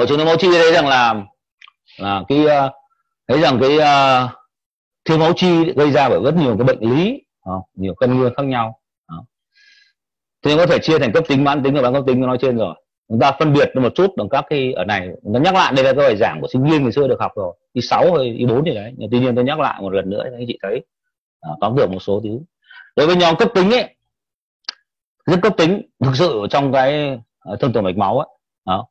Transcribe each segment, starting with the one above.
Hội chứng thiếu máu chi thấy rằng là cái thấy rằng cái thiếu máu chi gây ra bởi rất nhiều cái bệnh lý, nhiều căn nguyên khác nhau. Thế có thể chia thành cấp tính, mãn tính và bán cấp tính. Nói trên rồi chúng ta phân biệt một chút bằng các cái ở này. Nó nhắc lại đây là cái bài giảng của sinh viên ngày xưa được học rồi, y 6 hay y 4 thì đấy, nhưng tuy nhiên tôi nhắc lại một lần nữa để anh chị thấy tóm được một số thứ. Đối với nhóm cấp tính ấy, rất cấp tính thực sự trong cái thông thường mạch máu ấy, đó,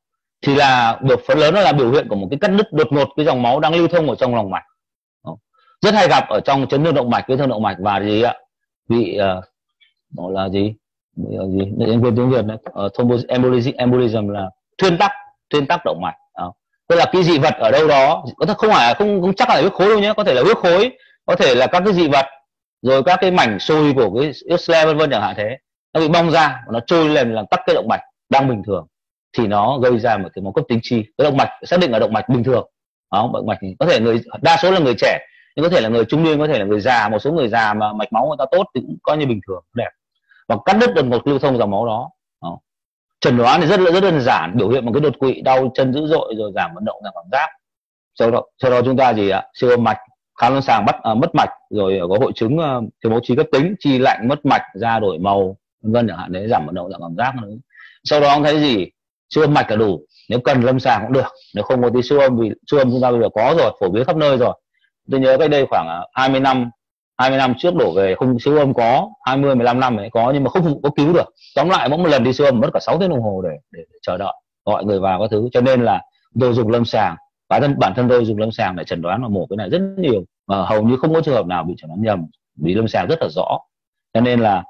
thì là được phần lớn nó là biểu hiện của một cái cắt đứt đột ngột cái dòng máu đang lưu thông ở trong lòng mạch, đó. Rất hay gặp ở trong chấn thương động mạch, cái thương động mạch và gì ạ, bị đó là gì, em quên tiếng Việt này, embolism là thuyên tắc động mạch, đó. Tức là cái dị vật ở đâu đó, có thể không phải không chắc là huyết khối đâu nhé, có thể là huyết khối, có thể là các cái dị vật, rồi các cái mảnh xôi của cái X-ray vân vân chẳng hạn, thế nó bị bong ra, nó trôi lên làm tắc cái động mạch đang bình thường thì nó gây ra một cái máu cấp tính chi. Cái động mạch xác định là động mạch bình thường, đó, động mạch có thể người đa số là người trẻ, nhưng có thể là người trung niên, có thể là người già, một số người già mà mạch máu người ta tốt thì cũng coi như bình thường đẹp, và cắt đứt đột ngột lưu thông dòng máu đó. Chẩn đoán thì rất đơn giản, biểu hiện một cái đột quỵ, đau chân dữ dội, rồi giảm vận động, giảm cảm giác. Sau đó chúng ta gì ạ, siêu âm mạch, khám lâm sàng mất mạch, rồi có hội chứng thiếu máu chi cấp tính, chi lạnh, mất mạch, da đổi màu vân vân chẳng hạn đấy, giảm vận động, giảm cảm giác nữa. Sau đó ông thấy gì, siêu âm mạch là đủ, nếu cần lâm sàng cũng được, nếu không có tí siêu âm, vì siêu âm chúng ta bây giờ có rồi, phổ biến khắp nơi rồi. Tôi nhớ cách đây khoảng 20 năm trước đổ về không siêu âm có, 20-15 năm ấy có, nhưng mà không có cứu được. Tóm lại mỗi một lần đi siêu âm mất cả 6 tiếng đồng hồ để chờ đợi, gọi người vào các thứ, cho nên là tôi dùng lâm sàng, bản thân tôi dùng lâm sàng để chẩn đoán và mổ cái này rất nhiều, mà hầu như không có trường hợp nào bị chẩn đoán nhầm, vì lâm sàng rất là rõ. Cho nên là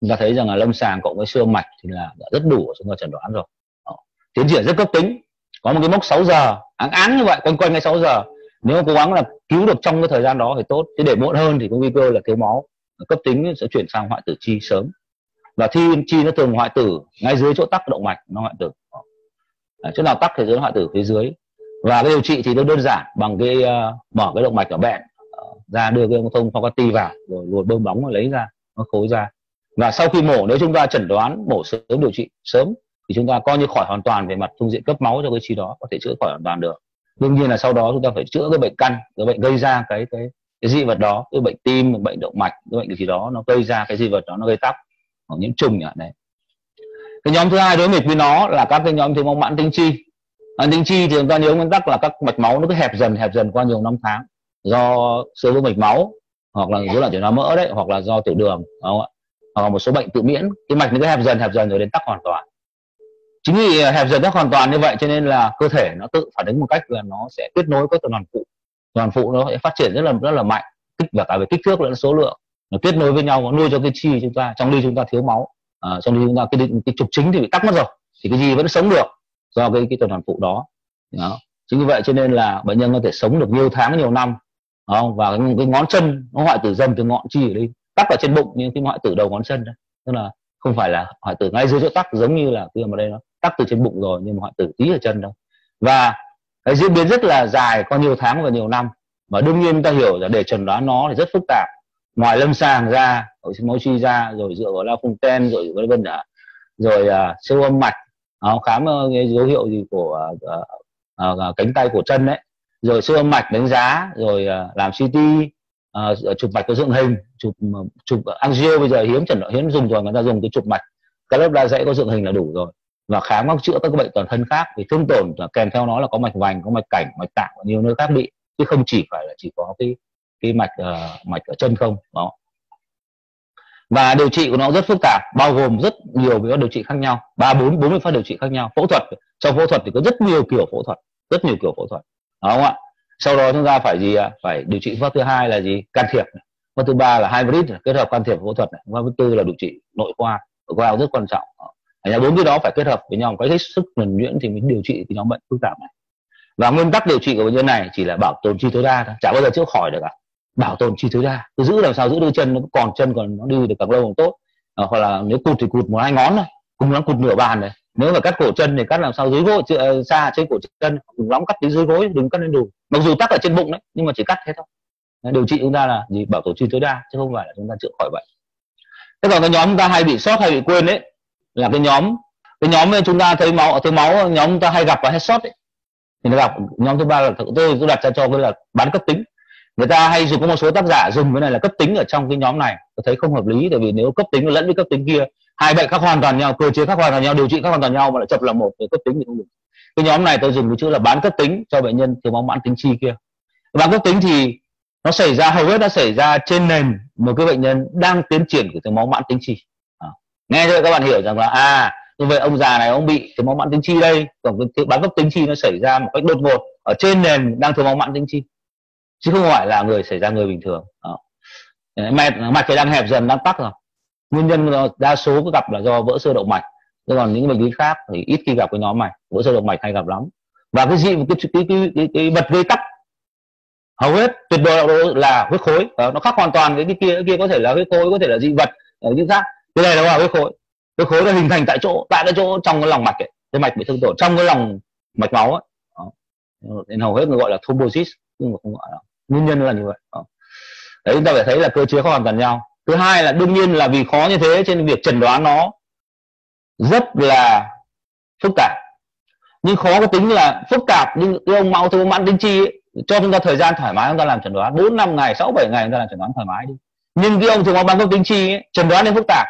chúng ta thấy rằng là lâm sàng cộng với siêu âm mạch thì là đã rất đủ chúng ta chẩn đoán rồi. Đó. Tiến triển rất cấp tính, có một cái mốc 6 giờ, áng như vậy, quanh ngay 6 giờ. Nếu cố gắng là cứu được trong cái thời gian đó thì tốt, chứ để muộn hơn thì có nguy cơ là thiếu máu cấp tính sẽ chuyển sang hoại tử chi sớm, và chi nó thường hoại tử ngay dưới chỗ tắc động mạch, nó hoại tử chỗ nào tắc thì nó hoại tử phía dưới. Và cái điều trị thì nó đơn giản bằng cái mở cái động mạch ở bẹn ra, đưa cái ống thông Fogarty vào, rồi luồn bơm bóng và lấy ra nó khối ra. Và sau khi mổ, nếu chúng ta chẩn đoán mổ sớm, điều trị sớm thì chúng ta coi như khỏi hoàn toàn về mặt phương diện cấp máu cho cái chi đó, có thể chữa khỏi hoàn toàn được. Đương nhiên là sau đó chúng ta phải chữa cái bệnh căn, cái bệnh gây ra cái dị vật đó, cái bệnh tim, cái bệnh động mạch, cái bệnh gì đó nó gây ra cái dị vật đó, nó gây tắc hoặc nhiễm trùng nhỉ đấy. Cái nhóm thứ hai đối nghịch với nó là các cái nhóm thiếu máu mãn tính chi. Mãn tính chi thì chúng ta nhớ nguyên tắc là các mạch máu nó cứ hẹp dần qua nhiều năm tháng, do sơ vữa mạch máu hoặc là rối loạn chuyển hóa mỡ đấy, hoặc là do tiểu đường, đúng không ạ? Hoặc là một số bệnh tự miễn, cái mạch nó cứ hẹp dần rồi đến tắc hoàn toàn. Chính vì hẹp dần tắc hoàn toàn như vậy cho nên là cơ thể nó tự phản ứng một cách là nó sẽ kết nối các tuần hoàn phụ, nó sẽ phát triển rất là mạnh, và cả về kích thước lẫn số lượng nó kết nối với nhau, nó nuôi cho cái chi chúng ta, trong ly chúng ta thiếu máu, trong ly chúng ta cái trục chính thì bị tắc mất rồi, thì cái gì vẫn sống được do cái tuần hoàn phụ đó. Chính vì vậy cho nên là bệnh nhân có thể sống được nhiều tháng, nhiều năm, không? Và cái ngón chân nó hoại tử dần từ ngọn chi ở đây, tắc vào trên bụng, nhưng cái hoại tử đầu ngón chân đấy, tức là không phải là hoại tử ngay dưới chỗ tắc giống như là kia mà đây nó tắc từ trên bụng rồi, nhưng mà hoại tử tí ở chân đâu, và cái diễn biến rất là dài, có nhiều tháng và nhiều năm. Và đương nhiên ta hiểu là để chẩn đoán nó thì rất phức tạp, ngoài lâm sàng ra, hội chứng máu chi ra, rồi dựa vào La Fontaine, rồi vân vân đã, rồi siêu âm mạch, khám cái dấu hiệu gì của cánh tay, cổ chân đấy, rồi siêu âm mạch đánh giá, rồi làm CT, chụp mạch có dựng hình, chụp angio bây giờ hiếm dùng rồi, người ta dùng cái chụp mạch các lớp đa dãy có dựng hình là đủ rồi, và khám các chữa các bệnh toàn thân khác, vì thương tổn kèm theo nó là có mạch vành, có mạch cảnh, mạch tạng và nhiều nơi khác bị, chứ không chỉ phải là chỉ có cái mạch ở chân không đó. Và điều trị của nó rất phức tạp, bao gồm rất nhiều các điều trị khác nhau, 40 phát điều trị khác nhau. Phẫu thuật, trong phẫu thuật thì có rất nhiều kiểu phẫu thuật đúng không ạ? Sau đó chúng ta phải gì ạ? Phải điều trị. Pháp thứ hai là gì? Can thiệp. Pháp thứ ba là hybrid, kết hợp can thiệp phẫu thuật. Pháp thứ tư là điều trị nội khoa. Nội khoa rất quan trọng. Ở nhà 4 cái đó phải kết hợp với nhau một cách hết sức nhuần nhuyễn thì mới điều trị cái nhóm bệnh phức tạp này. Và nguyên tắc điều trị của bệnh nhân này chỉ là bảo tồn chi tối đa thôi, chả bao giờ chữa khỏi được cả. Bảo tồn chi tối đa, cứ giữ làm sao giữ đôi chân nó còn, chân còn nó đi được càng lâu càng tốt. Hoặc là nếu cụt thì cụt 1-2 ngón này, cùng lắm cụt nửa bàn này. Nếu mà cắt cổ chân thì cắt làm sao dưới gối, xa trên cổ chân, cùng lắm cắt đến dưới gối, đừng cắt lên đùi. Mặc dù tắc ở trên bụng đấy, nhưng mà chỉ cắt thế thôi. Điều trị chúng ta là gì? Bảo tồn chi tối đa, chứ không phải là chúng ta chữa khỏi bệnh. Thế còn cái nhóm chúng ta hay bị sót, hay bị quên đấy là cái nhóm chúng ta thấy máu, nhóm chúng ta hay gặp là head shot ấy. thì nó gặp nhóm thứ ba là tôi đặt ra cho cái là bán cấp tính. Người ta hay dùng, có một số tác giả dùng cái này là cấp tính ở trong cái nhóm này, tôi thấy không hợp lý, tại vì nếu cấp tính nó lẫn với cấp tính kia, hai bệnh khác hoàn toàn nhau, cơ chế khác hoàn toàn nhau, điều trị khác hoàn toàn nhau mà lại chập là một, thì cấp tính thì không được. Cái nhóm này tôi dùng cái chữ là bán cấp tính cho bệnh nhân thiếu máu mãn tính chi kia. Bán cấp tính thì nó xảy ra, hầu hết đã xảy ra trên nền một cái bệnh nhân đang tiến triển của thiếu máu mãn tính chi. Nghe cho các bạn hiểu rằng là như vậy ông già này ông bị thiếu máu mãn tính chi đây, còn cái bán cấp tính chi nó xảy ra một cách đột ngột ở trên nền đang thiếu máu mãn tính chi, chứ không phải là người xảy ra người bình thường. Mạch thì đang hẹp dần, đang tắc rồi. Nguyên nhân đa số có gặp là do vỡ sơ động mạch, nhưng còn những bệnh lý khác thì ít khi gặp cái nhóm này. Vỡ sơ động mạch hay gặp lắm. Và cái gì cái vật gây tắc hầu hết tuyệt đối là huyết khối, nó khác hoàn toàn với cái kia có thể là huyết khối, có thể là dị vật ở những khác. Cái này nó là huyết khối. Huyết khối nó hình thành tại cái chỗ trong cái lòng mạch ấy, cái mạch bị thương tổn trong cái lòng mạch máu ấy. Nên hầu hết người gọi là thrombosis, nhưng mà không gọi là nguyên nhân là như vậy. Đấy, chúng ta phải thấy là cơ chế không hoàn toàn nhau. Thứ hai là đương nhiên là vì khó như thế cho nên việc chẩn đoán nó rất là phức tạp. Nhưng khó có tính là phức tạp, nhưng cái ông máu thiếu mãn tính chi ấy, cho chúng ta thời gian thoải mái chúng ta làm chẩn đoán 4-5 ngày, 6-7 ngày chúng ta làm chẩn đoán thoải mái đi. Nhưng cái ông thiếu máu mãn tính chi ấy, chẩn đoán nên phức tạp,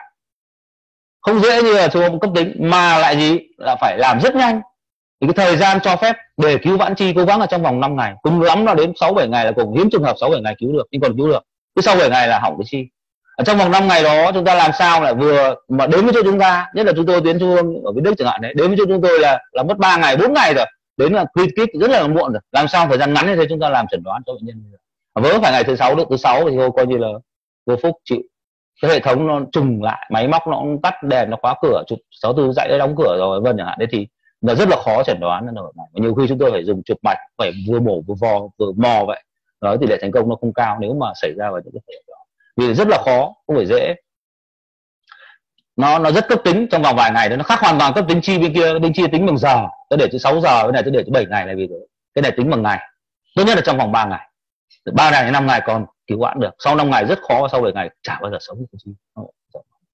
không dễ như là thiếu máu cấp tính, mà lại gì là phải làm rất nhanh. Thì cái thời gian cho phép để cứu vãn chi cố gắng là trong vòng 5 ngày, cùng lắm là đến 6-7 ngày là cùng, hiếm trường hợp 6-7 ngày cứu được, nhưng còn cứu được. Cứ sau 7 ngày là hỏng cái chi. Ở trong vòng 5 ngày đó chúng ta làm sao lại vừa mà đến với chỗ chúng ta, nhất là chúng tôi tuyến trung ương ở Việt Đức chẳng hạn đấy, đến với chỗ chúng tôi là mất 3 ngày 4 ngày rồi, đến là kít rất là muộn rồi. Làm sao thời gian ngắn như thế chúng ta làm chẩn đoán cho bệnh nhân vớ phải ngày thứ 6 được, thứ 6 thì thôi coi như là vô phúc chịu. Cái hệ thống nó trùng lại, máy móc nó cũng tắt đèn, nó khóa cửa, chụp 64 dãy đóng cửa rồi vân chẳng hạn, đấy thì nó rất là khó chẩn đoán ở này. Nhiều khi chúng tôi phải dùng chụp mạch, phải vừa mổ vừa vò vừa mò vậy, nói tỷ lệ thành công nó không cao nếu mà xảy ra vào những cái thời đó, vì rất là khó, không phải dễ. Nó rất cấp tính trong vòng vài ngày đó, nó khác hoàn toàn cấp tính chi bên kia. Tính chi tính bằng giờ, tôi để từ 6 giờ, cái này tôi để từ 7 ngày là vì thế. Cái này tính bằng ngày, tốt nhất là trong vòng 3 ngày, từ 3 ngày đến 5 ngày còn cứu vãn được, sau 5 ngày rất khó, sau 7 ngày chả bao giờ sống được chi.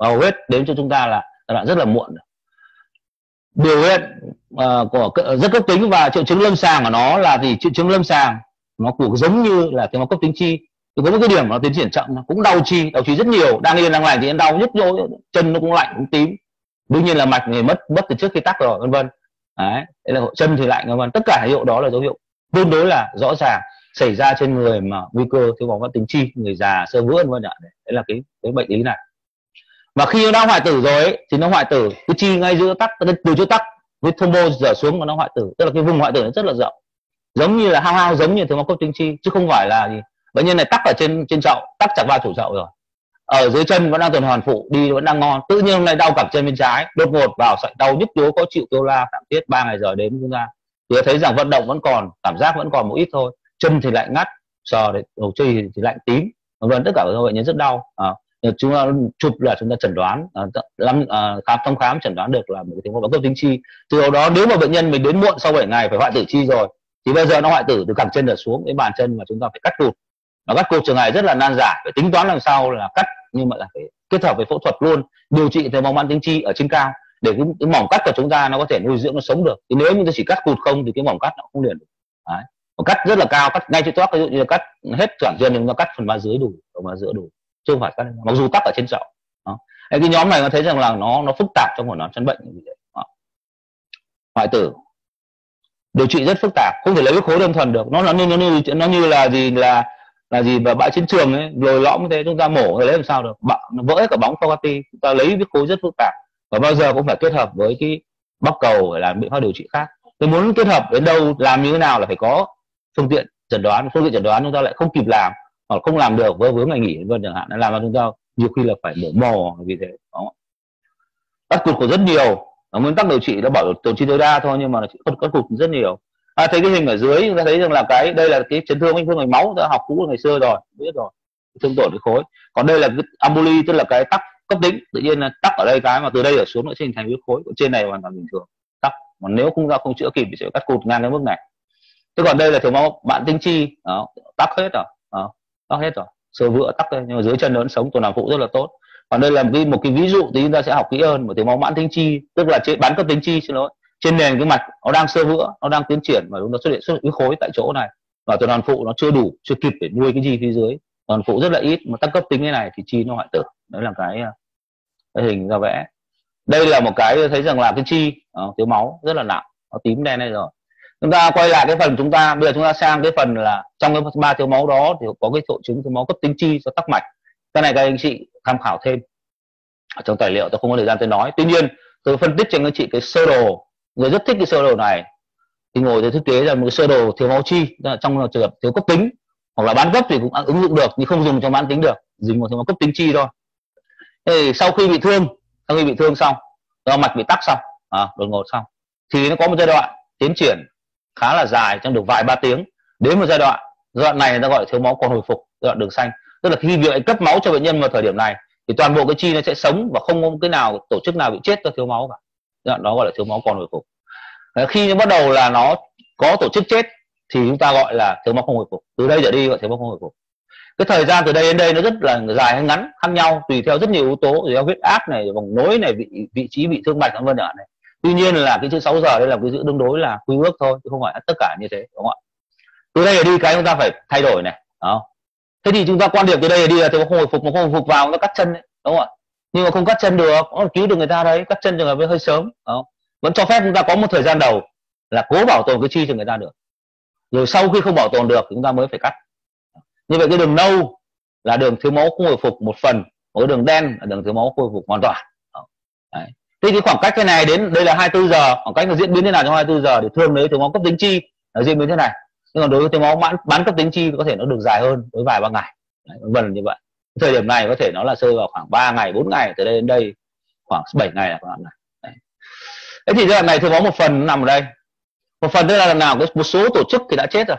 Hầu hết đến cho chúng ta là rất là muộn rồi. Biểu hiện của rất cấp tính và triệu chứng lâm sàng của nó là gì? Triệu chứng lâm sàng nó cũng giống như là cái cấp tính chi, thì có một cái điểm nó tiến triển chậm, nó cũng đau chi rất nhiều, đang yên đang lành thì đau nhức nhối, chân nó cũng lạnh cũng tím, đương nhiên là mạch thì mất từ trước khi tắc rồi vân vân. Đấy là chân thì lạnh vân, tất cả dấu hiệu đó là dấu hiệu tương đối là rõ ràng xảy ra trên người mà nguy cơ thiếu máu mãn tính chi, người già sơ vữa vân vân. Đấy là cái bệnh lý này. Và khi nó đã hoại tử rồi ấy, thì nó hoại tử cái chi ngay giữa tắc, từ chỗ tắc với thrombo trở xuống mà nó hoại tử, tức là cái vùng hoại tử nó rất là rộng, giống như là hao giống như thiếu máu cấp tính chi, chứ không phải là gì bệnh nhân này tắc ở trên chậu, tắc chặt vào chủ chậu rồi, ở dưới chân vẫn đang tuần hoàn phụ, đi vẫn đang ngon, tự nhiên hôm nay đau cẳng chân bên trái, đột ngột vào sợi đau nhức nhối, có chịu kêu la thảm thiết. 3 ngày rồi đến chúng ta thì thấy rằng vận động vẫn còn, cảm giác vẫn còn một ít thôi, chân thì lại ngắt, sờ đầu chi thì lạnh tím vân, tất cả các bệnh nhân rất đau. Chúng ta chụp là chúng ta chẩn đoán khám chẩn đoán được là một cái thiếu máu cấp tính chi. Từ đó nếu mà bệnh nhân mình đến muộn sau 7 ngày phải hoại tử chi rồi, thì bây giờ nó hoại tử từ cẳng chân trở xuống đến bàn chân, mà chúng ta phải cắt cụt. Nó cắt cụt trường này rất là nan giải, phải tính toán làm sao là cắt, nhưng mà là phải kết hợp với phẫu thuật luôn, điều trị thiếu máu mãn tính chi ở trên cao để cái mỏng cắt của chúng ta nó có thể nuôi dưỡng, nó sống được. Thì nếu chúng ta chỉ cắt cụt không thì cái mỏng cắt nó không liền được. Cắt rất là cao, cắt ngay chỗ toác, ví dụ như là cắt hết cẳng chân, chúng ta cắt phần má dưới đủ, phần má giữa đủ, chứ không phải cắt mặc dù tắc ở trên chậu. Cái nhóm này nó thấy rằng là nó phức tạp trong của nó chấn bệnh như vậy. Hoại tử, điều trị rất phức tạp, không thể lấy huyết khối đơn thuần được, nó như là gì và bãi chiến trường ấy, lồi lõm như thế, chúng ta mổ thì lấy làm sao được, nó vỡ hết cả bóng Fogarty. Chúng ta lấy huyết khối rất phức tạp và bao giờ cũng phải kết hợp với cái bóc cầu để làm biện pháp điều trị khác. Tôi muốn kết hợp đến đâu, làm như thế nào là phải có phương tiện chẩn đoán. Phương tiện chẩn đoán chúng ta lại không kịp làm hoặc không làm được, vướng ngày nghỉ vân chẳng hạn, làm cho chúng ta nhiều khi là phải mổ mò vì thế. Cắt cụt của rất nhiều, nguyên tắc điều trị nó bảo điều trị tối đa thôi, nhưng mà cắt cụt rất nhiều. Thấy cái hình ở dưới chúng ta thấy rằng là cái đây là cái chấn thương vết thương mạch máu, ta học cũ ngày xưa rồi biết rồi, thương tổn cái khối. Còn đây là cái emboli, tức là cái tắc cấp tính, tự nhiên là tắc ở đây cái mà từ đây ở xuống nó sẽ hình thành huyết khối, trên này hoàn toàn bình thường tắc, mà nếu chúng ta không chữa kịp thì sẽ cắt cụt ngang đến mức này. Thế còn đây là thiếu máu mãn tính chi, tắc hết rồi, sơ vữa tắc đây, nhưng mà dưới chân nó vẫn sống, tuần hoàn phụ rất là tốt. Còn đây là một cái ví dụ thì chúng ta sẽ học kỹ hơn, một thiếu máu mãn tính chi, tức là bán cấp tính chi, trên nền cái mạch nó đang sơ vữa, nó đang tiến triển và nó xuất hiện cái khối tại chỗ này, và tuần hoàn phụ nó chưa đủ, chưa kịp để nuôi cái gì phía dưới, tuần hoàn phụ rất là ít mà tăng cấp tính thế này thì chi nó hoại tử. Đấy là cái hình ra vẽ. Đây là một cái tôi thấy rằng là cái chi thiếu máu rất là nặng, nó tím đen đây rồi. Chúng ta quay lại cái phần chúng ta bây giờ, chúng ta sang cái phần là trong cái ba thiếu máu đó thì có cái hội chứng thiếu máu cấp tính chi do tắc mạch. Cái này các anh chị tham khảo thêm ở trong tài liệu, tôi không có thời gian tôi nói. Tuy nhiên tôi phân tích cho các chị cái sơ đồ, người rất thích cái sơ đồ này thì ngồi để thiết kế ra một cái sơ đồ thiếu máu chi trong trường hợp thiếu cấp tính hoặc là bán cấp thì cũng ứng dụng được, nhưng không dùng trong bán tính được, dùng một thiếu máu cấp tính chi thôi. Thì sau khi bị thương, xong do mạch bị tắc xong, đột ngột xong thì nó có một giai đoạn tiến triển khá là dài trong được vài ba tiếng, đến một giai đoạn này người ta gọi là thiếu máu còn hồi phục, giai đoạn đường xanh, tức là khi việc cấp máu cho bệnh nhân vào thời điểm này thì toàn bộ cái chi nó sẽ sống và không có cái nào, tổ chức nào bị chết do thiếu máu cả. Giai đoạn đó gọi là thiếu máu còn hồi phục. Khi nó bắt đầu là nó có tổ chức chết thì chúng ta gọi là thiếu máu không hồi phục. Từ đây trở đi gọi thiếu máu không hồi phục. Cái thời gian từ đây đến đây nó rất là dài hay ngắn, khác nhau tùy theo rất nhiều yếu tố, tùy theo huyết áp này, vòng nối này, vị trí bị thương mạch vân vân này. Tuy nhiên là cái chữ 6 giờ đây là cái chữ đương đối là quy ước thôi, chứ không phải tất cả như thế, đúng không ạ? Từ đây đi cái chúng ta phải thay đổi này, đó. Thế thì chúng ta quan điểm từ đây đi là thiếu máu không hồi phục, mà không hồi phục vào nó cắt chân đấy, đúng không ạ? Nhưng mà không cắt chân được, nó cứu được người ta đấy, cắt chân trường hợp hơi sớm, đó. Vẫn cho phép chúng ta có một thời gian đầu là cố bảo tồn cái chi cho người ta được, rồi sau khi không bảo tồn được chúng ta mới phải cắt. Như vậy cái đường nâu là đường thiếu máu không hồi phục một phần, cái đường đen là đường thiếu máu không hồi phục hoàn toàn. Đấy. Thế cái khoảng cách cái này đến đây là 24 giờ, khoảng cách nó diễn biến thế nào trong 24 giờ để thương đấy thiếu máu cấp tính chi nó diễn biến thế này. Nhưng còn đối với thiếu máu bán cấp tính chi có thể nó được dài hơn, với vài ba ngày. Đấy, vần như vậy. Thời điểm này có thể nó là rơi vào khoảng 3 ngày, 4 ngày, từ đây đến đây khoảng 7 ngày là khoảng này. Đấy. Thế thì giai đoạn này thiếu máu một phần nằm ở đây. Một phần tức là nào một số tổ chức thì đã chết rồi,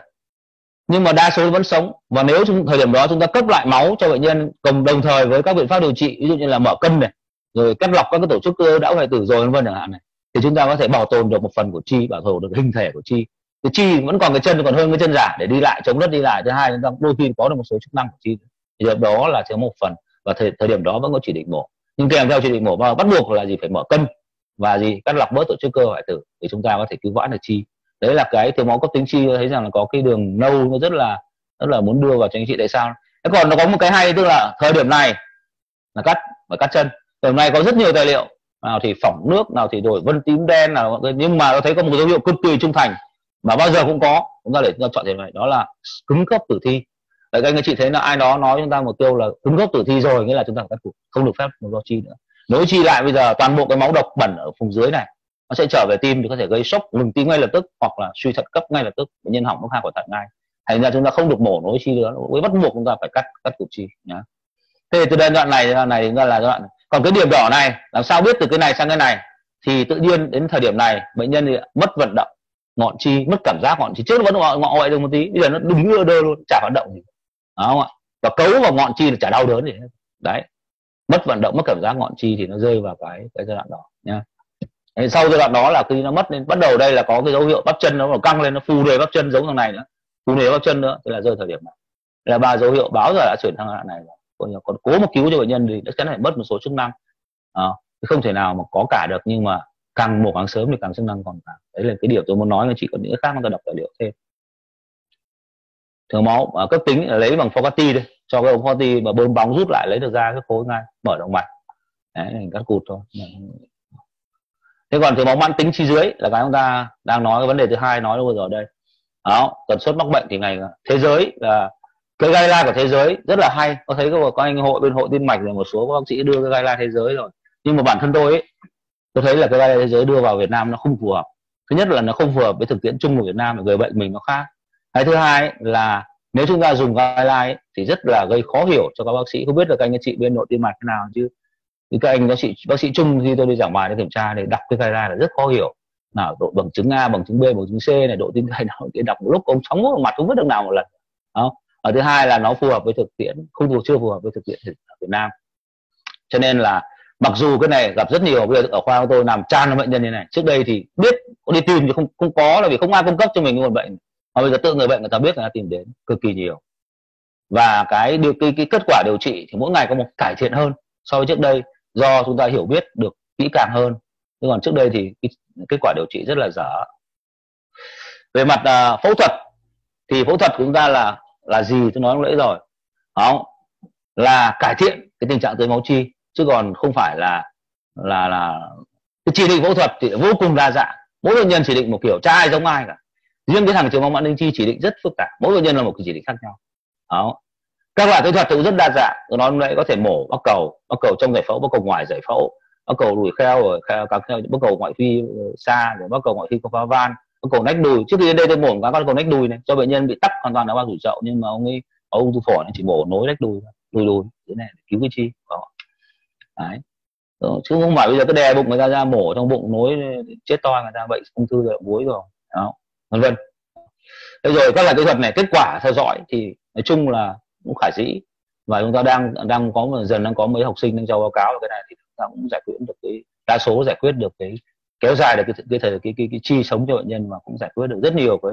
nhưng mà đa số vẫn sống, và nếu thời điểm đó chúng ta cấp lại máu cho bệnh nhân cùng đồng thời với các biện pháp điều trị, ví dụ như là mở cân này, rồi cắt lọc các cái tổ chức cơ đã hoại tử rồi vân vân chẳng hạn này, thì chúng ta có thể bảo tồn được một phần của chi, bảo tồn được hình thể của chi. Cái chi vẫn còn, cái chân còn hơn cái chân giả để đi lại, chống đất đi lại. Thứ hai, chúng ta đôi khi có được một số chức năng của chi, thì đó là thiếu một phần, và thời điểm đó vẫn có chỉ định mổ, nhưng kèm theo chỉ định mổ vào bắt buộc là gì, phải mở cân và gì cắt lọc bớt tổ chức cơ hoại tử để chúng ta có thể cứu vãn được chi. Đấy là cái thiếu máu cấp tính chi, thấy rằng là có cái đường nâu nó rất là muốn đưa vào cho anh chị tại sao. Thế còn nó có một cái hay, tức là thời điểm này là cắt chân. Thời điểm này có rất nhiều tài liệu, nào thì phỏng nước, nào thì đổi vân tím đen, nào, nhưng mà nó thấy có một dấu hiệu cực kỳ trung thành mà bao giờ cũng có, chúng ta để chúng ta chọn điểm này, đó là cứng khớp tử thi. Đấy, các anh chị thấy là ai đó nói chúng ta một câu là cứng khớp tử thi rồi, nghĩa là chúng ta phải cắt cụt, không được phép do chi nữa. Nối chi lại bây giờ toàn bộ cái máu độc bẩn ở vùng dưới này nó sẽ trở về tim thì có thể gây sốc, ngừng tim ngay lập tức, hoặc là suy thận cấp ngay lập tức, bệnh nhân hỏng mức 2 quả thận ngay. Thành ra chúng ta không được mổ nối chi nữa, với bắt buộc chúng ta phải cắt cụt chi nhá. Thế từ đây đoạn này là đoạn. Còn cái điểm đỏ này làm sao biết từ cái này sang cái này, thì tự nhiên đến thời điểm này bệnh nhân thì mất vận động ngọn chi, mất cảm giác ngọn chi, trước vẫn ngọ được một tí, bây giờ nó đứng đưa đơ luôn, chả hoạt động gì, đúng không ạ? Và cấu vào ngọn chi là chả đau đớn gì hết. Đấy, mất vận động, mất cảm giác ngọn chi thì nó rơi vào cái giai đoạn đỏ nhá. Sau giai đoạn đó là khi nó mất, nên bắt đầu đây là có cái dấu hiệu bắp chân nó căng lên, nó phù đề bắp chân giống thằng này nữa, phù đề bắp chân nữa, thế là rơi thời điểm này. Đây là ba dấu hiệu báo giờ đã chuyển sang đoạn này rồi. Còn cố mà cứu cho bệnh nhân thì chắc chắn phải mất một số chức năng, không thể nào mà có cả được, nhưng mà càng mổ càng sớm thì càng chức năng còn càng. Đấy là cái điều tôi muốn nói, là chỉ còn những khác mà tôi đọc tài liệu thêm. Thiếu máu cấp tính lấy bằng Fogarty đây, cho cái ống Fogarty mà bơm bóng rút lại lấy được ra cái khối ngay, mở động mạch, cắt cụt thôi. Thế còn thiếu máu mãn tính chi dưới là cái chúng ta đang nói, cái vấn đề thứ hai nói vừa rồi đây. Đó, tần suất mắc bệnh thì ngày thế giới là cái guideline của thế giới rất là hay. Có thấy có anh hội bên hội tim mạch rồi, một số các bác sĩ đưa cái guideline thế giới rồi. Nhưng mà bản thân tôi ấy, tôi thấy là cái guideline thế giới đưa vào Việt Nam nó không phù hợp. Thứ nhất là nó không phù hợp với thực tiễn chung của Việt Nam, người bệnh mình nó khác. Cái thứ hai là nếu chúng ta dùng guideline ấy, thì rất là gây khó hiểu cho các bác sĩ. Không biết là các anh chị bên nội tim mạch thế nào chứ. Thì các anh bác sĩ chung khi tôi đi giảng bài để kiểm tra thì đọc cái guideline là rất khó hiểu, nào độ bằng chứng A, bằng chứng B, bằng chứng C này, độ tin hay nào thì đọc một lúc ông chóng vào mặt không biết được nào một lần. Đó. Ở thứ hai là nó phù hợp với thực tiễn, chưa phù hợp với thực tiễn ở Việt Nam. Cho nên là mặc dù cái này gặp rất nhiều, bây giờ ở khoa của tôi làm tràn bệnh nhân như này, trước đây thì biết đi tìm thì không có, là vì không ai cung cấp cho mình nguồn bệnh, mà bây giờ tự người bệnh người ta biết, người ta tìm đến cực kỳ nhiều, và cái kết quả điều trị thì mỗi ngày có một cải thiện hơn so với trước đây. Do chúng ta hiểu biết được kỹ càng hơn nhưng còn trước đây thì kết quả điều trị rất là dở. Về mặt phẫu thuật thì phẫu thuật của chúng ta là gì tôi nói lúc nãy rồi, không là cải thiện cái tình trạng tưới máu chi, chứ còn không phải là cái chỉ định phẫu thuật thì vô cùng đa dạng, mỗi bệnh nhân chỉ định một kiểu, chả ai giống ai cả. Riêng cái thằng trường mong mãn tính chi chỉ định rất phức tạp, mỗi bệnh nhân là một cái chỉ định khác nhau. Đó. Các loại phẫu thuật cũng rất đa dạng, tôi nói đấy, có thể mổ bắc cầu trong giải phẫu, bắc cầu ngoài giải phẫu, bắc cầu đùi kheo, rồi kheo, bắc cầu ngoại phi xa, rồi bắc cầu ngoại phi có phá van, bắc cầu nách đùi. Trước khi đến đây tôi mổ các cầu nách đùi này cho bệnh nhân bị tắc hoàn toàn là bao rủi chậu, nhưng mà ông ấy có ung thư phổi nên chỉ mổ nối nách đùi, đùi thế này để cứu cái chi. Đấy. Chứ không phải bây giờ cứ đè bụng người ta ra mổ trong bụng nối chết to người ta bệnh ung thư rồi muối rồi đó vân vân. Thế rồi các loại kỹ thuật này kết quả theo dõi thì nói chung là cũng khả dĩ, và chúng ta đang có dần đang có mấy học sinh đang cho báo cáo cái này thì chúng ta cũng giải quyết được cái đa số, giải quyết được cái kéo dài được cái chi sống cho bệnh nhân, và cũng giải quyết được rất nhiều cái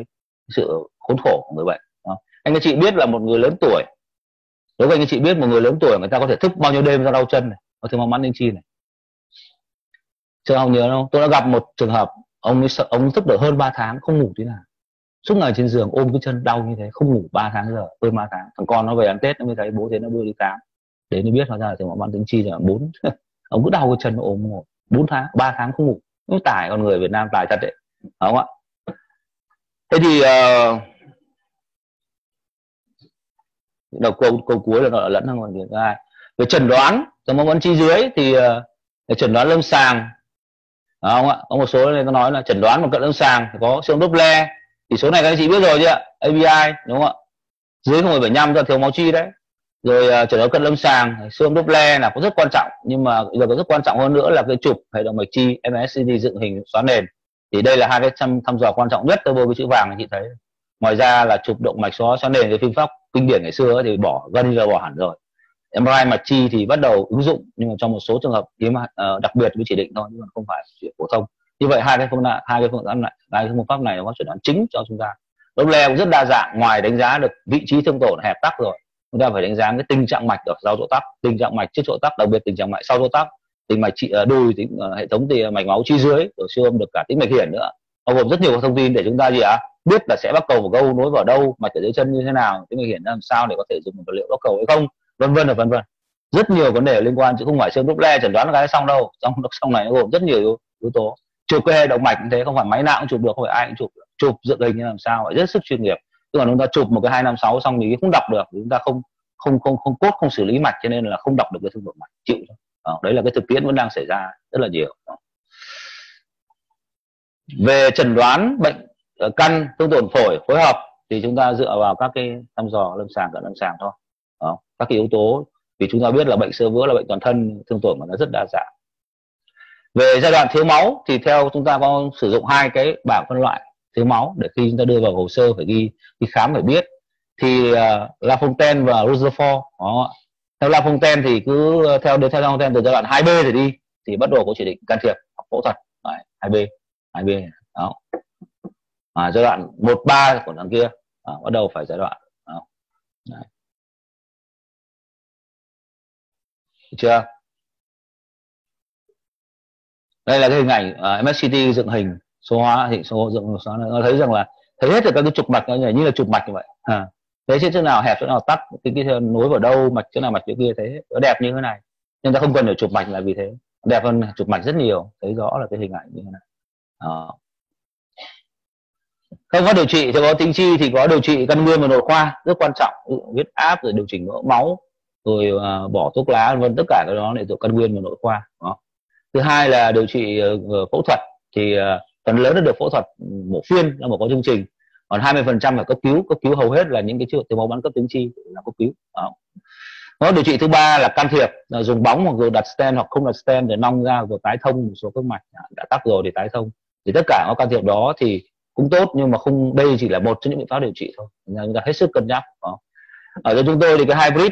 sự khốn khổ của người bệnh. Đó. Anh các chị biết là một người lớn tuổi, đối với anh các chị biết một người lớn tuổi người ta có thể thức bao nhiêu đêm do đau chân này, có thể mong mắn đến chi này. Chưa không nhớ đâu, tôi đã gặp một trường hợp ông thức được hơn 3 tháng không ngủ tí nào, suốt ngày trên giường ôm cái chân đau như thế, không ngủ 3 tháng, thằng con nó về ăn Tết nó mới thấy bố thế nó đưa đi khám, đến nó biết hóa ra là trường mong mắn đến chi là 4 ông cứ đau cái chân nó ôm ngồi 3 tháng không ngủ, nó tải con người Việt Nam tài thật đấy, không ạ? Thế thì đọc câu cuối là nó lẫn ra ngoài việc ai. Về chẩn đoán trường mong mắn chi dưới thì chẩn đoán lâm sàng, không ạ? Có một số này có nói là chẩn đoán bằng cận lâm sàng thì có siêu âm Doppler, thì số này các anh chị biết rồi chưa? ABI đúng không ạ? Dưới 0,75 do thiếu máu chi đấy. Rồi chẩn đoán cận lâm sàng, siêu âm Doppler là cũng rất quan trọng, nhưng mà giờ có rất quan trọng hơn nữa là cái chụp hệ động mạch chi MSCT dựng hình xóa nền. Thì đây là hai cái thăm dò quan trọng nhất, tôi bôi cái chữ vàng anh chị thấy. Ngoài ra là chụp động mạch xóa nền, cái phương pháp kinh điển ngày xưa thì gần như là bỏ hẳn rồi. MRI mạch chi thì bắt đầu ứng dụng, nhưng mà trong một số trường hợp hiếm đặc biệt mới chỉ định thôi, nhưng mà không phải chuyện phổ thông. Như vậy hai cái phương pháp này nó có chẩn đoán chính cho chúng ta. Doppler cũng rất đa dạng, ngoài đánh giá được vị trí thương tổn hẹp tắc rồi, chúng ta phải đánh giá cái tình trạng mạch ở sau chỗ tắc, tình trạng mạch trước chỗ tắc, đặc biệt tình trạng mạch sau chỗ tắc, tình mạch đùi, hệ thống thì mạch máu chi dưới, rồi siêu âm được cả tĩnh mạch hiển nữa. Bao gồm rất nhiều thông tin để chúng ta biết là sẽ bắc cầu và gâu nối vào đâu, mạch ở dưới chân như thế nào, tĩnh mạch hiển làm sao để có thể dùng một vật liệu bắc cầu hay không, vân vân. Rất nhiều vấn đề liên quan chứ không phải siêu Doppler chẩn đoán cái xong đâu. Trong này nó gồm rất nhiều yếu tố. Chụp cái động mạch cũng thế, không phải máy nào cũng chụp được, không phải ai cũng chụp được. Chụp dựng hình như làm sao phải rất sức chuyên nghiệp. Tức là chúng ta chụp một cái 256 xong thì không đọc được, chúng ta không cốt, không xử lý mạch, cho nên là không đọc được cái thương tổn mạch, chịu thôi. Đấy là cái thực tiễn vẫn đang xảy ra rất là nhiều. Về chẩn đoán bệnh căn thương tổn phổi phối hợp thì chúng ta dựa vào các cái thăm dò lâm sàng, cận lâm sàng thôi. Đó, các cái yếu tố, vì chúng ta biết là bệnh xơ vữa là bệnh toàn thân, thương tổn mà nó rất đa dạng. Về giai đoạn thiếu máu thì theo chúng ta có sử dụng hai cái bảng phân loại thiếu máu để khi chúng ta đưa vào hồ sơ phải ghi, khi khám phải biết. Thì La Fontaine và Rutherford, theo La Fontaine thì cứ theo La Fontaine từ giai đoạn 2B rồi đi thì bắt đầu có chỉ định can thiệp hoặc phẫu thuật. 2B đó. Giai đoạn 1-3 của đằng kia bắt đầu phải giai đoạn đó. Đấy. Chưa? Đây là cái hình ảnh MSCT dựng hình số hóa, thì số hóa nó thấy rằng là thấy hết được các cái trục mạch nó như là trục mạch như vậy. Thế chứ chỗ nào hẹp, chỗ nào tắt, cái nối vào đâu, mạch chỗ nào mạch chỗ kia, thế nó đẹp như thế này. Nhưng ta không cần phải chụp mạch là vì thế. Đẹp hơn chụp mạch rất nhiều, thấy rõ là cái hình ảnh như thế này. Đó. Không có điều trị thì có tính chi, thì có điều trị căn nguyên và nội khoa rất quan trọng, huyết áp rồi điều chỉnh mỡ máu, rồi bỏ thuốc lá vân, tất cả cái đó để thuộc căn nguyên và nội khoa. Đó. Thứ hai là điều trị phẫu thuật thì phần lớn nó được phẫu thuật mổ phiên là một có chương trình, còn 20% là cấp cứu, hầu hết là những cái trường máu bắn cấp tính chi là cấp cứu. Đó, điều trị thứ ba là can thiệp, là dùng bóng hoặc rồi đặt stent hoặc không đặt stent để nong ra rồi tái thông một số các mạch đã tắc rồi để tái thông. Thì tất cả các can thiệp đó thì cũng tốt, nhưng mà không, đây chỉ là một trong những biện pháp điều trị thôi, chúng ta hết sức cân nhắc. Đó. Ở chúng tôi thì cái hybrid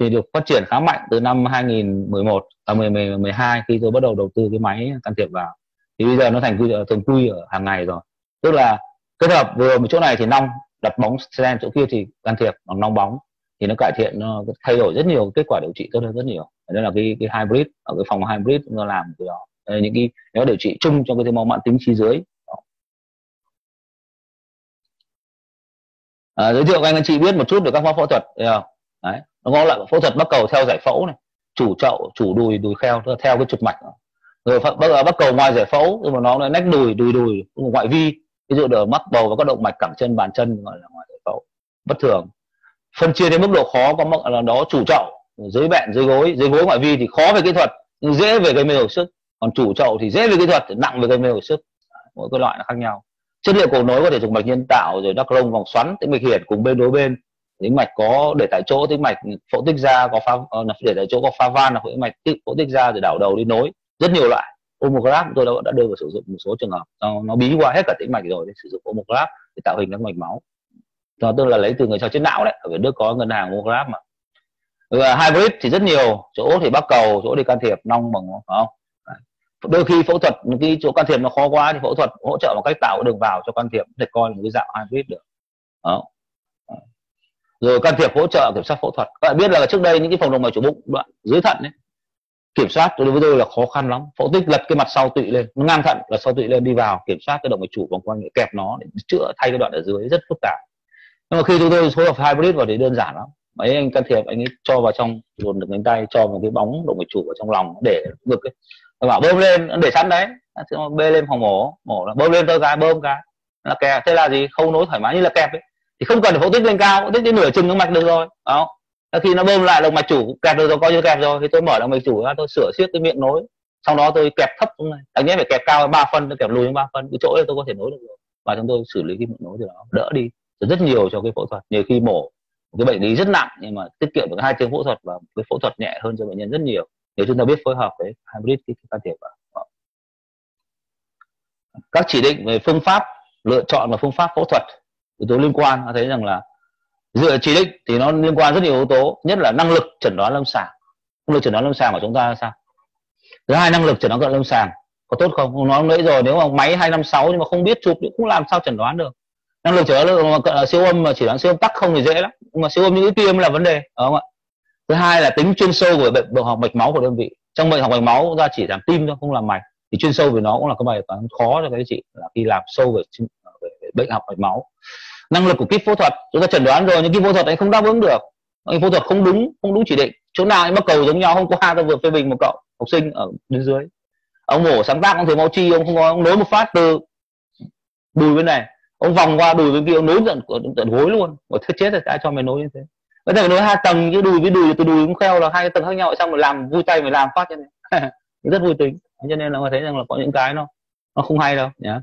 thì được phát triển khá mạnh từ năm 2011 và 2012 khi tôi bắt đầu đầu tư cái máy can thiệp vào, thì bây giờ nó thành thường quy ở hàng ngày rồi, tức là kết hợp vừa một chỗ này thì nong đặt bóng stent, chỗ kia thì can thiệp bằng nong bóng, thì nó cải thiện, nó thay đổi rất nhiều, kết quả điều trị tốt hơn rất nhiều. Đó là cái hybrid, ở cái phòng hybrid nó làm cái đó những cái nếu điều trị chung cho cái thiếu máu mãn tính chi dưới. Giới thiệu các anh chị biết một chút về các phẫu thuật đấy. Nó có lại phẫu thuật bắc cầu theo giải phẫu này, chủ chậu, chủ đùi, đùi kheo theo cái trục mạch, rồi bắc cầu ngoài giải phẫu nhưng mà nó là nách đùi, đùi ngoại vi, ví dụ ở mắt bầu và các động mạch cẳng chân, bàn chân gọi là ngoài giải phẫu bất thường. Phân chia đến mức độ khó có mức là đó chủ chậu, dưới bẹn, dưới gối ngoại vi thì khó về kỹ thuật nhưng dễ về gây mê hồi sức, còn chủ chậu thì dễ về kỹ thuật nặng về gây mê hồi sức. Mỗi cái loại nó khác nhau. Chất liệu cầu nối có thể trục mạch nhân tạo rồi Dacron vòng xoắn, tĩnh mạch hiển cùng bên đối bên, tĩnh mạch có để tại chỗ, tĩnh mạch phẫu tích ra có pha để tại chỗ có pha van, là tĩnh mạch phẫu tích ra rồi đảo đầu đi nối, rất nhiều loại. Homograph tôi đã đưa vào sử dụng một số trường hợp, nó bí qua hết cả tĩnh mạch rồi để sử dụng homograph để tạo hình các mạch máu. Nó tức là lấy từ người cho chết não đấy, ở Việt Đức có ngân hàng homograph mà. Và hybrid thì rất nhiều, chỗ thì bắc cầu, chỗ thì can thiệp nong bằng không. Đôi khi phẫu thuật cái chỗ can thiệp nó khó quá thì phẫu thuật hỗ trợ bằng cách tạo đường vào cho can thiệp để coi là một cái dạng hybrid được. Đó. Rồi can thiệp hỗ trợ kiểm soát phẫu thuật. Các bạn biết là trước đây những cái phòng động mạch chủ bụng đoạn dưới thận ấy, kiểm soát đối với tôi là khó khăn lắm. Phẫu tích lật cái mặt sau tụy lên, ngang thận là sau tụy lên đi vào kiểm soát cái động mạch chủ vòng quanh để kẹp nó để chữa thay cái đoạn ở dưới rất phức tạp. Nhưng mà khi chúng tôi phối hợp hybrid vào thì đơn giản lắm. Mấy anh can thiệp anh ấy cho vào trong luồn được cánh tay, cho vào cái bóng động mạch chủ ở trong lòng để ngực ấy. Bảo bơm lên, để sẵn đấy, bê lên phòng mổ, mổ là bơm lên tôi cái bơm cái là kẹp, thế là gì khâu nối thoải mái như là kẹp ấy. Thì không cần phải phẫu tích lên cao, phẫu tích đến nửa chừng nó mạch được rồi đó. Khi nó bơm lại động mạch chủ kẹp được rồi, coi như kẹp rồi thì tôi mở động mạch chủ ra, tôi sửa siết cái miệng nối, sau đó tôi kẹp thấp xuống này, đáng nhẽ phải kẹp cao 3 phân, tôi kẹp lùi đến 3 phân, cái chỗ này tôi có thể nối được rồi và chúng tôi xử lý cái miệng nối từ đó đỡ đi rất nhiều cho cái phẫu thuật. Nhiều khi mổ cái bệnh lý rất nặng nhưng mà tiết kiệm được 2 tiếng phẫu thuật và cái phẫu thuật nhẹ hơn cho bệnh nhân rất nhiều nếu chúng ta biết phối hợp với hybrid cái can thiệp. Các chỉ định về phương pháp lựa chọn và phương pháp phẫu thuật, yếu tố liên quan, ta thấy rằng là dựa chỉ định thì nó liên quan rất nhiều yếu tố, nhất là năng lực chẩn đoán lâm sàng. Năng lực chẩn đoán lâm sàng của chúng ta là sao? Thứ hai, năng lực chẩn đoán cận lâm sàng có tốt không? Nó nãy rồi, nếu mà máy 256 nhưng mà không biết chụp thì cũng làm sao chẩn đoán được. Năng lực chẩn đoán siêu âm mà chỉ đoán siêu âm tắc không thì dễ lắm, nhưng mà siêu âm những cái kia mới là vấn đề, đúng không ạ? Thứ hai là tính chuyên sâu của bệnh học mạch máu của đơn vị. Trong bệnh học mạch máu chúng ta chỉ làm tim thôi, không làm mạch, thì chuyên sâu về nó cũng là cái bài toán khó cho các chị là khi làm sâu về bệnh học mạch máu. Năng lực của kíp phẫu thuật, chúng ta chẩn đoán rồi nhưng kíp phẫu thuật ấy không đáp ứng được, anh phẫu thuật không đúng chỉ định, chỗ nào anh mắc cầu giống nhau. Hôm qua tôi vừa phê bình một cậu học sinh ở bên dưới, ông mổ sáng tác ông thấy máu chi, ông không có, ông nối một phát từ đùi bên này, ông vòng qua đùi bên kia, ông nối tận gối luôn, mà chết rồi ai cho mày nối như thế. Có thể nói 2 tầng như đùi với đùi, từ đùi cũng kheo là 2 tầng khác nhau, xong rồi làm vui tay mà làm phát như thế rất vui tính, cho nên là người thấy rằng là có những cái nó không hay đâu nhá.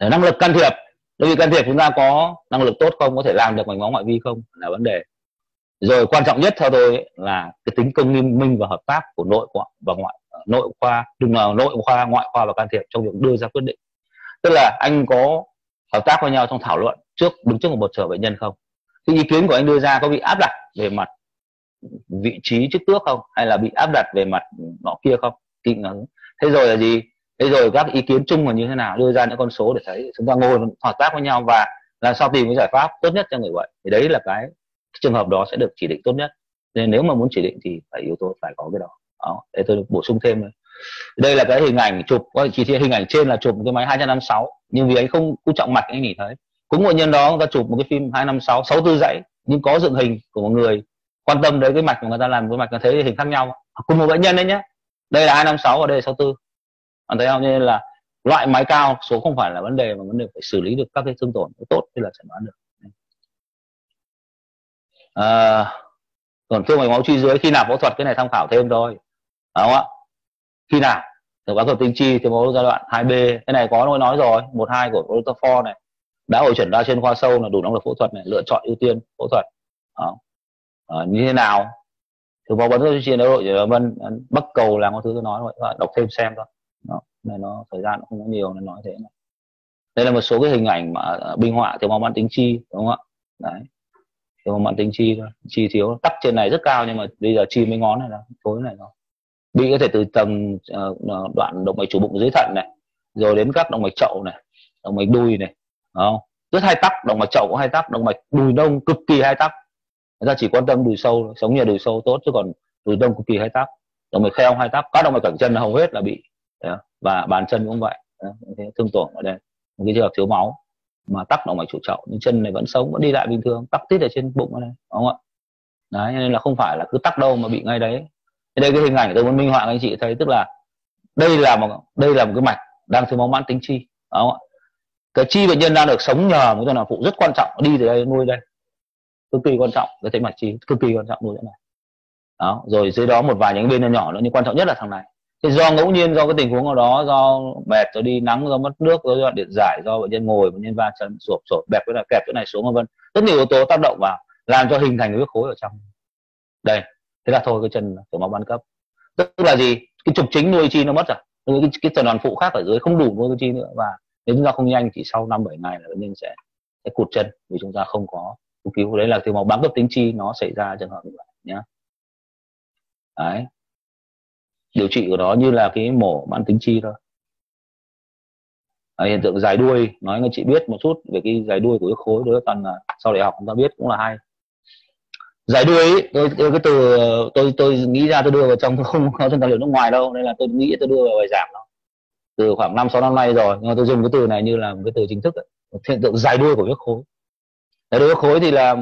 Năng lực can thiệp, đối với can thiệp chúng ta có năng lực tốt không, có thể làm được mạch máu ngoại vi không là vấn đề. Rồi quan trọng nhất theo tôi ấy, là cái tính công nghiêm minh và hợp tác của nội khoa, ngoại khoa và can thiệp trong việc đưa ra quyết định. Tức là anh có hợp tác với nhau trong thảo luận đứng trước một sở bệnh nhân không? Cái ý kiến của anh đưa ra có bị áp đặt về mặt vị trí chức tước không, hay là bị áp đặt về mặt nọ kia không? Thế rồi là gì? Thế rồi các ý kiến chung là như thế nào? Đưa ra những con số để thấy chúng ta ngồi hợp tác với nhau và làm sao tìm cái giải pháp tốt nhất cho người bệnh. Thì đấy là cái trường hợp đó sẽ được chỉ định tốt nhất. Nên nếu mà muốn chỉ định thì phải yếu tố phải có cái đó. Đó, để tôi bổ sung thêm thôi. Đây là cái hình ảnh chụp, chỉ thị hình ảnh trên là chụp một cái máy 256, nhưng vì anh không chú trọng mặt anh nhìn thấy. Cũng bệnh nhân đó người ta chụp một cái phim 256 64 dãy nhưng có dựng hình của một người quan tâm đến cái mạch mà người ta làm, cái mạch nó thấy hình khác nhau. Cùng một bệnh nhân đấy nhé, đây là 256 và đây là 64, bạn thấy không? Nên là loại máy cao số không phải là vấn đề, mà vấn đề phải xử lý được các cái thương tổn tốt thì là chẩn đoán được. Còn thương mạch máu truy dưới khi nào phẫu thuật, cái này tham khảo thêm thôi, đúng không ạ? Khi nào được phẫu thuật tinh chi thì máu giai đoạn 2B, cái này có nói rồi, 1-2 của Rutherford này đã hội chẩn đa chuyên khoa sâu là đủ năng lực phẫu thuật này, lựa chọn ưu tiên phẫu thuật như thế nào, thì vào vấn đề chuyên đội Vân bắc cầu là có thứ tôi nói rồi, các bạn đọc thêm xem thôi. Đó, này nó thời gian không có nhiều nên nói thế này. Đây là một số cái hình ảnh mà minh họa thiếu máu mãn tính chi, đúng không ạ? Đấy, thiếu máu mãn tính chi thôi, chi thiếu tắc trên này rất cao nhưng mà bây giờ chi mấy ngón này là tối này nó bị có thể từ tầm đoạn động mạch chủ bụng dưới thận này, rồi đến các động mạch chậu này, động mạch đùi này. Đó, rất hay tắc, động mạch chậu cũng hay tắc, động mạch đùi đông cực kỳ hay tắc. Người ta chỉ quan tâm đùi sâu, sống nhờ đùi sâu tốt chứ còn đùi đông cực kỳ hay tắc. động mạch kheo hai tắc, các động mạch cẳng chân là hầu hết là bị, và bàn chân cũng vậy, thương tổn ở đây. Một cái trường hợp thiếu máu mà tắc động mạch trụ chậu nhưng chân này vẫn sống, vẫn đi lại bình thường, tắc tít ở trên bụng ở đây, đúng không ạ? Đấy, nên là không phải là cứ tắc đâu mà bị ngay đấy. Thế đây cái hình ảnh tôi muốn minh họa anh chị thấy, tức là đây là một cái mạch đang thiếu máu mãn tính chi, đúng không ạ? Cái chi bệnh nhân đang được sống nhờ một cái nào phụ rất quan trọng, đi từ đây nuôi đây, cực kỳ quan trọng. Cái tĩnh mạch chi cực kỳ quan trọng nuôi chỗ này. Đó, rồi dưới đó một vài những bên nhỏ nữa, nhưng quan trọng nhất là thằng này. Thế do ngẫu nhiên, do cái tình huống nào đó, do mệt rồi đi nắng, do mất nước, do điện giải, do bệnh nhân ngồi, bệnh nhân va chân sụp sụp bẹp cái là kẹp chỗ này xuống, vân vân, rất nhiều yếu tố tác động vào làm cho hình thành cái huyết khối ở trong đây. Thế là thôi cái chân thiếu máu ban cấp, tức là gì, cái trục chính nuôi chi nó mất rồi, cái tuần hoàn phụ khác ở dưới không đủ nuôi chi nữa, và nếu chúng ta không nhanh thì sau 5-7 ngày là bệnh nhân sẽ cụt chân vì chúng ta không có cứu. Đấy là thiếu máu ban cấp tính chi, nó xảy ra trường hợp như vậy nhé. Đấy, điều trị của nó như là cái mổ mãn tính chi thôi. Hiện tượng dài đuôi, nói anh chị biết một chút về cái dài đuôi của huyết khối, đối với toàn là sau đại học chúng ta biết cũng là hay. Dài đuôi ấy, tôi nghĩ ra tôi đưa vào trong, không có trong tài liệu nước ngoài đâu, nên là tôi nghĩ tôi đưa vào bài giảng đó từ khoảng 5-6 năm nay rồi, nhưng mà tôi dùng cái từ này như là một cái từ chính thức ấy. Hiện tượng dài đuôi của huyết khối. Dài đuôi huyết khối thì là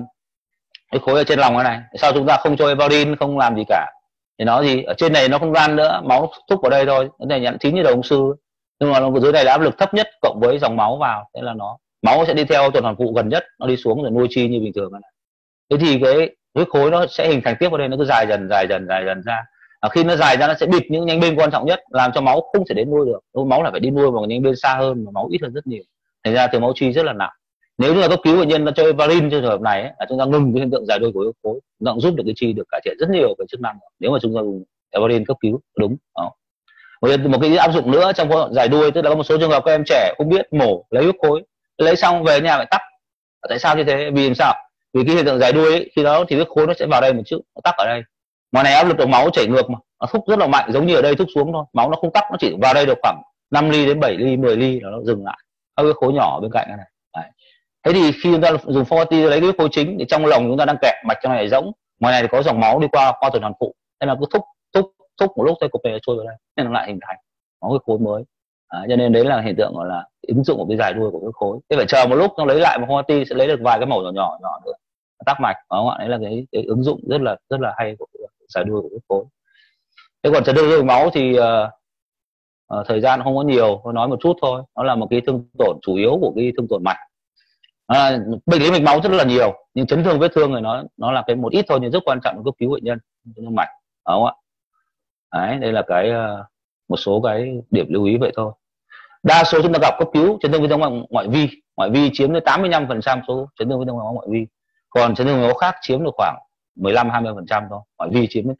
huyết khối ở trên lòng cái này, sao chúng ta không cho Evalin, không làm gì cả, thì nó gì ở trên này nó không gian nữa, máu thúc vào đây thôi, cái này nhắn chín như đầu ung sư, nhưng mà nó dưới này là áp lực thấp nhất cộng với dòng máu vào, thế là máu sẽ đi theo tuần hoàn phụ gần nhất, nó đi xuống rồi nuôi chi như bình thường này. Thế thì cái huyết khối nó sẽ hình thành tiếp vào đây, nó cứ dài dần ra, khi nó dài ra nó sẽ bịt những nhánh bên quan trọng nhất, làm cho máu không thể đến nuôi được, máu là phải đi nuôi vào nhánh bên xa hơn mà máu ít hơn rất nhiều, thành ra thiếu máu chi rất là nặng. Nếu như là cấp cứu bệnh nhân nó cho Evalin cho trường hợp này ấy, là chúng ta ngừng cái hiện tượng dài đuôi của huyết khối, nó cũng giúp được cái chi, được cải thiện rất nhiều về chức năng nếu mà chúng ta dùng Evalin cấp cứu đúng. Một cái áp dụng nữa trong dài đuôi, tức là có một số trường hợp các em trẻ không biết mổ lấy huyết khối, lấy xong về nhà lại tắc. Tại sao như thế? Vì làm sao? Vì cái hiện tượng dài đuôi ấy, khi đó thì huyết khối nó sẽ vào đây một chút, nó tắc ở đây, ngoài này áp lực của máu chảy ngược mà nó thúc rất là mạnh, giống như ở đây thúc xuống thôi, máu nó không tắc, nó chỉ vào đây được khoảng 5 ly đến 7 ly 10 ly nó dừng lại. Các huyết khối nhỏ bên cạnh này. Đấy. Thế thì khi chúng ta dùng Fogarty lấy cái huyết khối chính thì trong lòng chúng ta đang kẹp, mạch trong này rỗng, ngoài này thì có dòng máu đi qua tuần hoàn phụ, nên là cứ thúc một lúc dây cục này trôi vào đây, nên nó lại hình thành máu huyết khối mới. Cho nên đấy là hiện tượng gọi là ứng dụng của cái dài đuôi của huyết khối. Thế phải chờ một lúc nó lấy lại một Fogarty sẽ lấy được vài cái mẩu nhỏ nữa, tắc mạch, đúng không ạ? Đấy là cái ứng dụng rất là hay của dài đuôi của huyết khối. Thế còn chấn thương dây máu thì thời gian không có nhiều, tôi nói một chút thôi. Nó là một cái thương tổn chủ yếu của cái thương tổn mạch. Bệnh lý mạch máu rất là nhiều, nhưng chấn thương vết thương này nó là cái một ít thôi, nhưng rất quan trọng để cấp cứu bệnh nhân mạch, đúng không ạ? Đấy, đây là cái một số cái điểm lưu ý vậy thôi. Đa số chúng ta gặp cấp cứu chấn thương vết thương ngoại vi chiếm đến 85% số chấn thương vết thương ngoại vi, còn chấn thương máu khác chiếm được khoảng 15-20% thôi, ngoại vi chiếm đến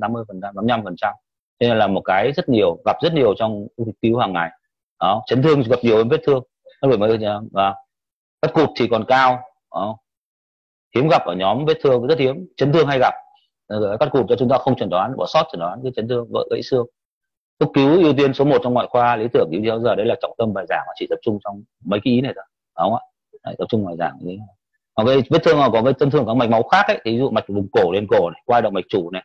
85%, nên là một cái gặp rất nhiều trong cấp cứu hàng ngày. Đó, chấn thương gặp nhiều hơn vết thương, và bất cụt thì còn cao, hiếm gặp ở nhóm vết thương, rất hiếm. Chấn thương hay gặp, cắt cụt cho chúng ta không chẩn đoán, bỏ sót chẩn đoán cái chấn thương vỡ gãy xương. Cấp cứu ưu tiên số 1 trong ngoại khoa, lý tưởng ưu tiên giờ, đấy là trọng tâm bài giảng, chỉ tập trung trong mấy cái ý này thôi, đúng không ạ? Đấy, tập trung bài giảng như thế. Còn cái vết thương còn có cái chấn thương các mạch máu khác ấy, ví dụ mạch vùng cổ lên cổ này, qua động mạch chủ này,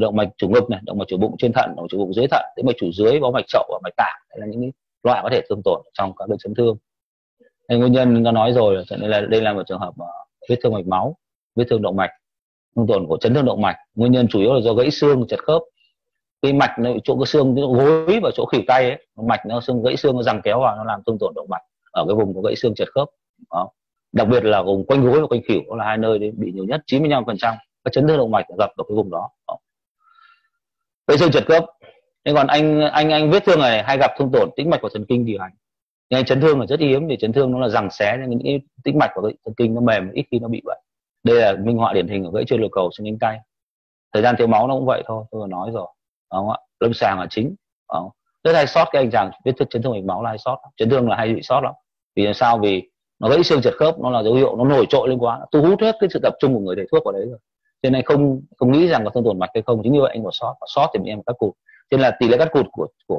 động mạch chủ ngực này, động mạch chủ bụng trên thận, động mạch chủ bụng dưới thận, đến mạch chủ dưới, có mạch chậu và mạch tạng, đấy là những loại có thể thương tổn trong các đợt chấn thương. Nguyên nhân chúng ta nói rồi, cho nên là đây là một trường hợp vết thương mạch máu, vết thương động mạch, thương tổn của chấn thương động mạch. Nguyên nhân chủ yếu là do gãy xương, chật khớp. Cái mạch nó chỗ cái xương cái gối và chỗ khỉu tay ấy, mạch nó xương gãy xương nó giằng kéo vào, nó làm thương tổn động mạch ở cái vùng có gãy xương chật khớp. Đó. Đặc biệt là vùng quanh gối và quanh khỉu, đó là hai nơi đấy bị nhiều nhất, 95% các chấn thương động mạch gặp ở cái vùng đó. Gãy xương chật khớp. Thế còn anh vết thương này hay gặp thương tổn tĩnh mạch và thần kinh điều hành. Ngay chấn thương là rất hiếm, vì chấn thương nó là giằng xé nên những tĩnh mạch của thần kinh nó mềm, ít khi nó bị bệnh. Đây là minh họa điển hình của gãy chân lược cầu xương cánh tay. Thời gian thiếu máu nó cũng vậy thôi, tôi vừa nói rồi, đúng không ạ? Lâm sàng là chính, rất hay sót cái anh chàng vết thương chấn thương mạch máu là hay sót, chấn thương là hay bị sót lắm. Vì làm sao? Vì nó gãy xương chật khớp, nó là dấu hiệu nó nổi trội lên quá, nó thu hút hết cái sự tập trung của người thầy thuốc vào đấy rồi. Cho nên không nghĩ rằng có thương tổn mạch hay không, chính như vậy anh bỏ sót, và sót thì mình em cắt cụt. Cho nên là tỷ lệ cắt cụt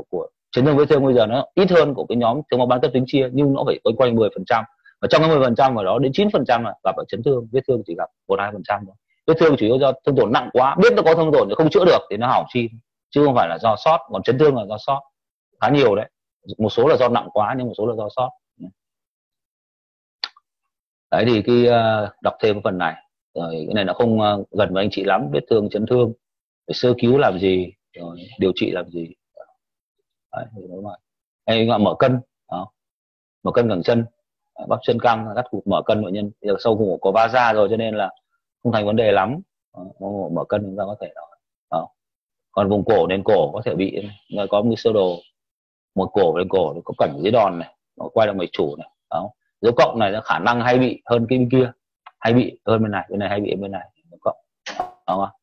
của chấn thương vết thương bây giờ nó ít hơn của cái nhóm thiếu máu ban cấp tính chia, nhưng nó phải quanh 10%, và trong cái 10% vào đó đến 9% là gặp ở chấn thương vết thương, chỉ gặp 1-2% thôi. Vết thương chủ yếu do thương tổn nặng quá, biết nó có thương tổn nhưng không chữa được thì nó hỏng chi, chứ không phải là do sót. Còn chấn thương là do sót khá nhiều đấy, một số là do nặng quá nhưng một số là do sót đấy. Thì cái đọc thêm cái phần này rồi, cái này nó không gần với anh chị lắm. Vết thương, chấn thương, phải sơ cứu làm gì, rồi điều trị làm gì đấy, đúng rồi. Hay gọi mở cân đó. Mở cân cẳng chân, bắp chân căng, cắt cụt mở cân bệnh nhân. Bây giờ sâu cổ có va ra rồi cho nên là không thành vấn đề lắm. Mở cân chúng ta có thể đó. Còn vùng cổ đến cổ có thể bị, người có một sơ đồ một cổ đến cổ có cảnh dưới đòn này, nó quay lại mạch chủ này đó. Dấu cộng này nó khả năng hay bị hơn cái bên kia, hay bị hơn bên này, bên này hay bị bên này, dấu cộng đó.